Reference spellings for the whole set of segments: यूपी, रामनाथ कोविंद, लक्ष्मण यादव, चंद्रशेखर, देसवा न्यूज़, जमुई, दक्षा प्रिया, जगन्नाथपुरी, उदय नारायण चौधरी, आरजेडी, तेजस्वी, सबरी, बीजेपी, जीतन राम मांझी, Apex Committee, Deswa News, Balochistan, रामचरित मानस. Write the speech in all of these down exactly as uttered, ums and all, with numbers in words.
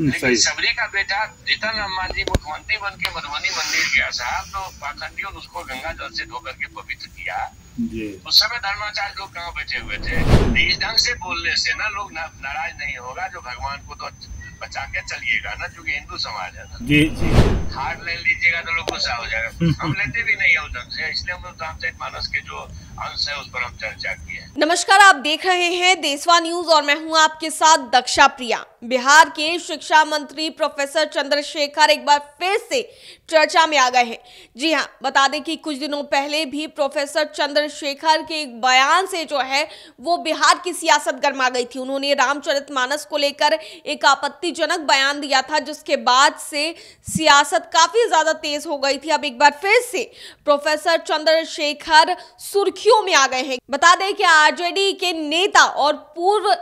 लेकिन सबरी का बेटा जीतन राम मांझी मुख्यमंत्री बन के मधुबनी मंदिर गया साहब, तो पाखंडियों ने उसको गंगा जल से धोकर के पवित्र किया। उस समय धर्माचार्य लोग कहाँ बैठे हुए थे। इस ढंग से बोलने से ना लोग ना, नाराज नहीं होगा। जो भगवान को तो बचा के चलिएगा ना, चूंकि हिंदू समाज है ना। जी जी। हार्ड ले लीजिएगा तो लोग गुस्सा हो जाएगा। हम लेते भी नहीं है उधर से, इसलिए हम लोग रामचरित मानस के जो अंश है उस पर हम चर्चा की है। नमस्कार, आप देख रहे हैं देसवा न्यूज और मैं हूं आपके साथ दक्षा प्रिया। बिहार के शिक्षा मंत्री प्रोफेसर चंद्रशेखर एक बार फिर से चर्चा में आ गए हैं। जी हाँ, बता दें कि कुछ दिनों पहले भी प्रोफेसर चंद्रशेखर के एक बयान से जो है वो बिहार की सियासत गर्मा गई थी। उन्होंने रामचरित मानस को लेकर एक आपत्तिजनक बयान दिया था, जिसके बाद से सियासत काफी ज्यादा तेज हो गई थी। अब एक बार फिर से प्रोफेसर चंद्रशेखर सुर्खियों में आ गए हैं। बता दें कि आरजेडी के नेता और पूर्व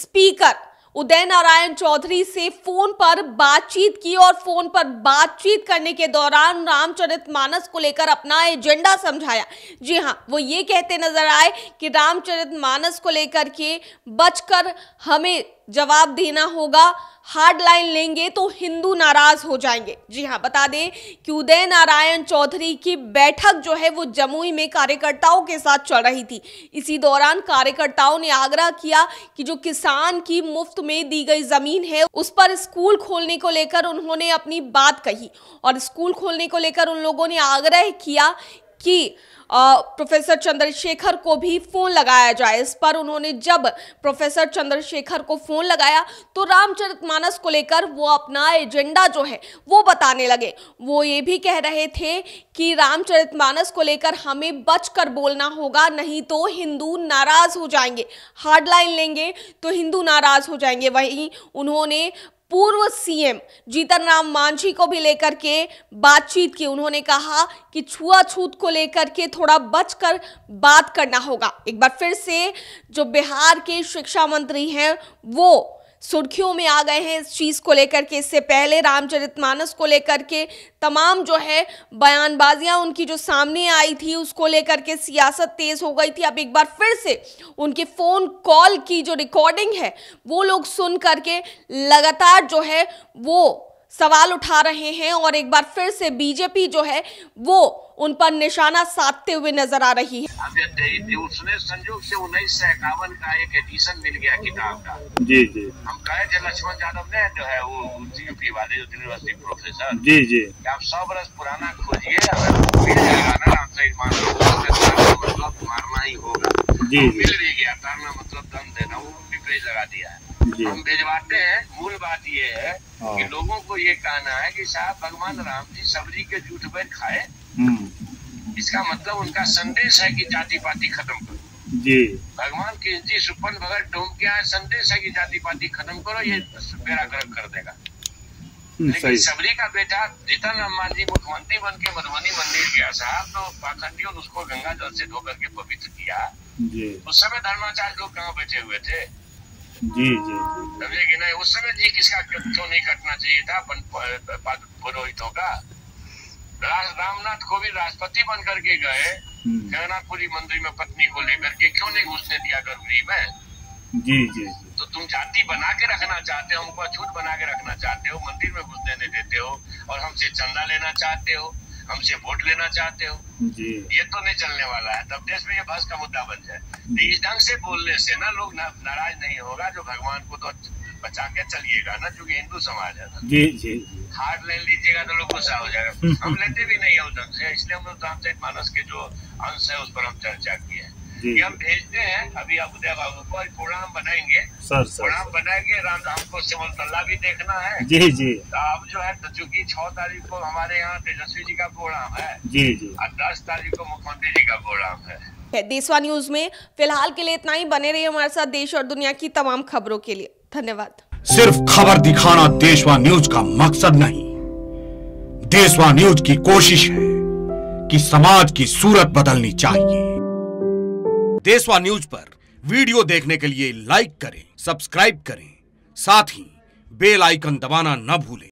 स्पीकर उदय नारायण चौधरी से फोन पर बातचीत की और फोन पर बातचीत करने के दौरान रामचरित मानस को लेकर अपना एजेंडा समझाया। जी हाँ, वो ये कहते नजर आए कि रामचरित मानस को लेकर के बचकर हमें जवाब देना होगा, हार्ड लाइन लेंगे तो हिंदू नाराज हो जाएंगे। जी हाँ, बता दें कि उदय नारायण चौधरी की बैठक जो है वो जमुई में कार्यकर्ताओं के साथ चल रही थी। इसी दौरान कार्यकर्ताओं ने आग्रह किया कि जो किसान की मुफ्त में दी गई जमीन है उस पर स्कूल खोलने को लेकर उन्होंने अपनी बात कही और स्कूल खोलने को लेकर उन लोगों ने आग्रह किया कि प्रोफेसर चंद्रशेखर को भी फोन लगाया जाए। इस पर उन्होंने जब प्रोफेसर चंद्रशेखर को फोन लगाया तो रामचरितमानस को लेकर वो अपना एजेंडा जो है वो बताने लगे। वो ये भी कह रहे थे कि रामचरितमानस को लेकर हमें बचकर बोलना होगा, नहीं तो हिंदू नाराज हो जाएंगे, हार्ड लाइन लेंगे तो हिंदू नाराज हो जाएंगे। वहीं उन्होंने पूर्व सीएम जीतन राम मांझी को भी लेकर के बातचीत की। उन्होंने कहा कि छुआछूत को लेकर के थोड़ा बचकर बात करना होगा। एक बार फिर से जो बिहार के शिक्षा मंत्री हैं वो सुर्खियों में आ गए हैं इस चीज़ को लेकर के। इससे पहले रामचरितमानस को लेकर के तमाम जो है बयानबाजियां उनकी जो सामने आई थी उसको लेकर के सियासत तेज़ हो गई थी। अब एक बार फिर से उनके फ़ोन कॉल की जो रिकॉर्डिंग है वो लोग सुन करके लगातार जो है वो सवाल उठा रहे हैं और एक बार फिर से बीजेपी जो है वो उन पर निशाना साधते हुए नजर आ रही है। अब उसमें संयोग से उन्नीस सौ इक्यावन का एक एडिशन मिल गया किताब का। जी जी। हम कहे थे लक्ष्मण यादव ने जो है वो यूपी वाले जो यूनिवर्सिटी प्रोफेसर। जी जी। आप सौ बरस पुराना खोजिए, मारना ही होगा। जी। मिल भी गया, तारना मतलब दम देना, वो विपरीत लगा दिया है। हम भिजवाते हैं। मूल बात ये है कि लोगों को ये कहना है कि साहब भगवान राम जी सबरी के जूठ पर खाए, इसका मतलब उनका संदेश है कि जाति पाति खत्म करो। जी। भगवान की जी सुपन भगत डोम क्या संदेश है कि जाति पाति खत्म करो, ये बेड़ा गर्क कर देगा। लेकिन सबरी का बेटा जीतन राम मांझी मुख्यमंत्री बन के मधुबनी मंदिर गया साहब, तो पाखंडियों ने उसको गंगा जल से धोकर के पवित्र किया। उस समय धर्माचार्य लोग कहाँ बैठे हुए थे। जी जी। समझे कि नहीं, उस समय जी किसका क्यों नहीं कटना चाहिए था पुरोहितों का। रामनाथ कोविंद राष्ट्रपति बन करके गए, जगन्नाथपुरी मंदिर में पत्नी को लेकर के क्यों नहीं घुसने दिया गर्भगृह में। जी जी। तो तुम जाति बना के रखना चाहते हो, हमको अछूत बना के रखना चाहते हो, मंदिर में घुसने नहीं देते हो और हमसे चंदा लेना चाहते हो, हमसे वोट लेना चाहते हो। जी। ये तो नहीं चलने वाला है। तब देश में ये बहस का मुद्दा बन जाए। इस ढंग से बोलने से ना लोग ना, नाराज नहीं होगा। जो भगवान को तो बचा के चलिएगा ना, चूंकि हिंदू समाज है ना। जी जी। हार्ड ले लीजिएगा तो लोग गुस्सा हो जाएगा। हम लेते भी नहीं है उस ढंग से, इसलिए हम लोग रामचरित मानस के जो अंश है उस पर हम चर्चा की है। ये हम भेजते हैं अभी आप उदय बाबू को, प्रोग्राम बनाएंगे। प्रोग्राम बनाएंगे, राम राम को सिमल तल्ला भी देखना है। जी जी। अब जो है चूँकि छह तारीख को हमारे यहाँ तेजस्वी जी का प्रोग्राम है। जी जी। और दस तारीख को मुख्यमंत्री जी का प्रोग्राम है। देशवा न्यूज में फिलहाल के लिए इतना ही। बने रहिए हमारे साथ देश और दुनिया की तमाम खबरों के लिए। धन्यवाद। सिर्फ खबर दिखाना देशवा न्यूज का मकसद नहीं, देशवा न्यूज की कोशिश है कि समाज की सूरत बदलनी चाहिए। देशवा न्यूज पर वीडियो देखने के लिए लाइक करें, सब्सक्राइब करें, साथ ही बेल आइकन दबाना न भूलें।